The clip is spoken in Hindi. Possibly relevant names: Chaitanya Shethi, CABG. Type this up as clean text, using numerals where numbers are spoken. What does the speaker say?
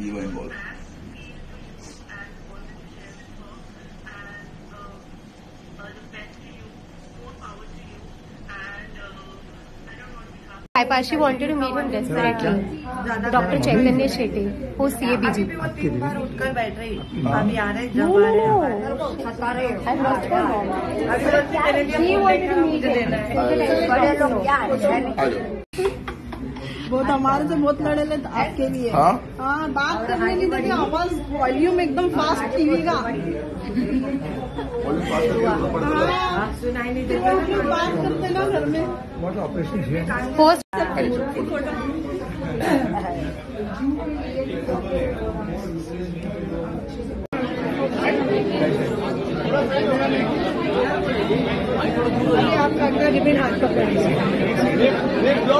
you were involved? I Parshi wanted to meet with Dr. Chaitanya Shethi, who's CABG. No. I've lost her mom. She wanted to meet him. हमारे से बहुत लड़े लेते आपके लिए हाँ बात करने की देखिए आवाज वॉल्यूम एकदम फास्ट टीवी का हाँ सुनाई नहीं देता बात करते ना घर में बहुत ऑपरेशन है पोस्ट आप लगता है रिबन हाथ पकड़िए